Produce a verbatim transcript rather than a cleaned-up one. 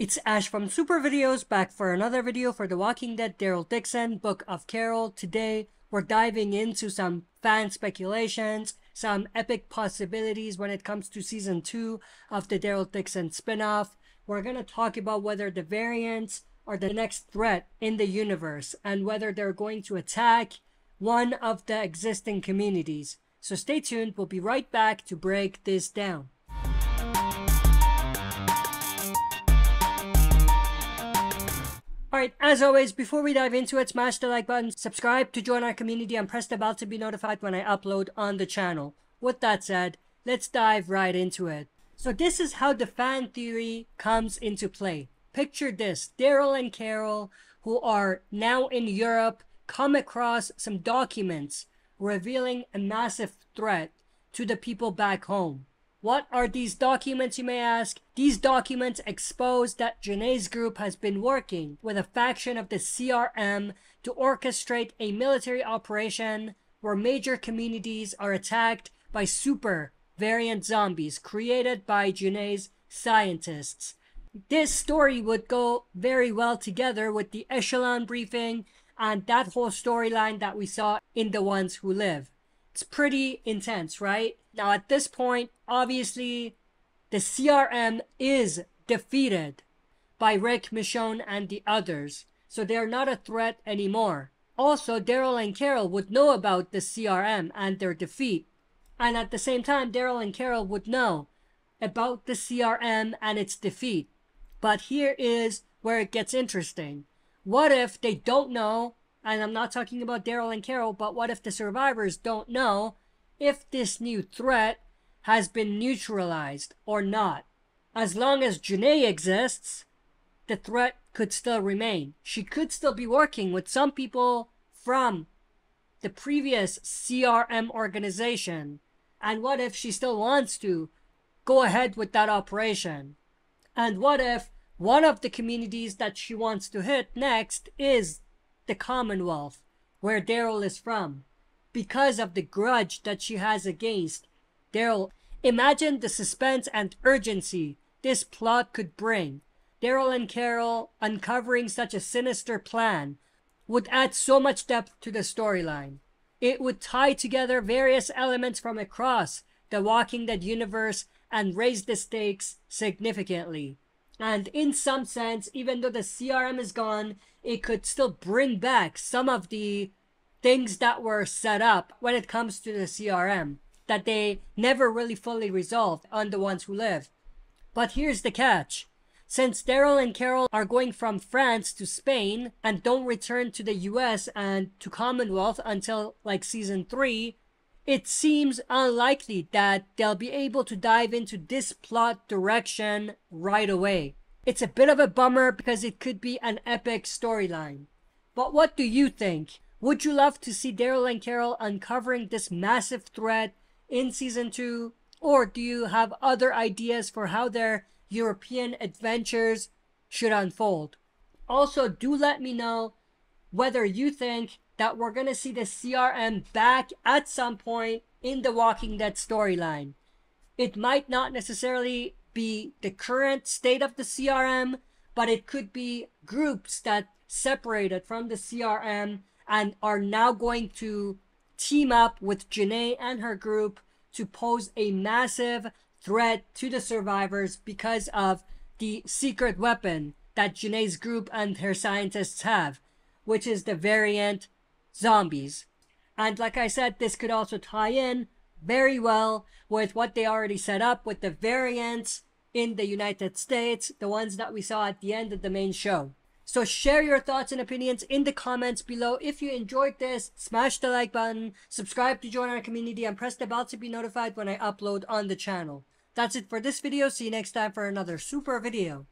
It's Ash from Super Videos, back for another video for The Walking Dead, Daryl Dixon, Book of Carol. Today, we're diving into some fan speculations, some epic possibilities when it comes to Season two of the Daryl Dixon spinoff. We're going to talk about whether the variants are the next threat in the universe and whether they're going to attack one of the existing communities. So stay tuned, we'll be right back to break this down. Alright, as always, before we dive into it, smash the like button, subscribe to join our community, and press the bell to be notified when I upload on the channel. With that said, let's dive right into it. So this is how the fan theory comes into play. Picture this, Daryl and Carol, who are now in Europe, come across some documents revealing a massive threat to the people back home. What are these documents, you may ask? These documents expose that Genet's group has been working with a faction of the C R M to orchestrate a military operation where major communities are attacked by super variant zombies created by Genet's scientists. This story would go very well together with the Echelon briefing and that whole storyline that we saw in The Ones Who Live. It's pretty intense, right? Now at this point, obviously, the C R M is defeated by Rick, Michonne, and the others. So they're not a threat anymore. Also, Daryl and Carol would know about the C R M and their defeat. And at the same time, Daryl and Carol would know about the C R M and its defeat. But here is where it gets interesting. What if they don't know, and I'm not talking about Daryl and Carol, but what if the survivors don't know if this new threat has been neutralized or not? As long as Genet exists, the threat could still remain. She could still be working with some people from the previous C R M organization. And what if she still wants to go ahead with that operation? And what if one of the communities that she wants to hit next is the Commonwealth, where Daryl is from, because of the grudge that she has against Daryl? Imagine the suspense and urgency this plot could bring. Daryl and Carol uncovering such a sinister plan would add so much depth to the storyline. It would tie together various elements from across the Walking Dead universe and raise the stakes significantly. And in some sense, even though the C R M is gone, it could still bring back some of the things that were set up when it comes to the C R M that they never really fully resolved on The Ones Who Live. But here's the catch. Since Daryl and Carol are going from France to Spain and don't return to the U S and to Commonwealth until like season three, it seems unlikely that they'll be able to dive into this plot direction right away. It's a bit of a bummer because it could be an epic storyline. But what do you think? Would you love to see Daryl and Carol uncovering this massive threat in season two? Or do you have other ideas for how their European adventures should unfold? Also, do let me know whether you think that we're going to see the C R M back at some point in the Walking Dead storyline. It might not necessarily be the current state of the C R M, but it could be groups that separated from the C R M and are now going to team up with Genet and her group to pose a massive threat to the survivors because of the secret weapon that Genet's group and her scientists have, which is the variant zombies. And like I said, this could also tie in very well with what they already set up with the variants in the United States, the ones that we saw at the end of the main show. So share your thoughts and opinions in the comments below. If you enjoyed this, smash the like button, subscribe to join our community, and press the bell to be notified when I upload on the channel. That's it for this video. See you next time for another super video.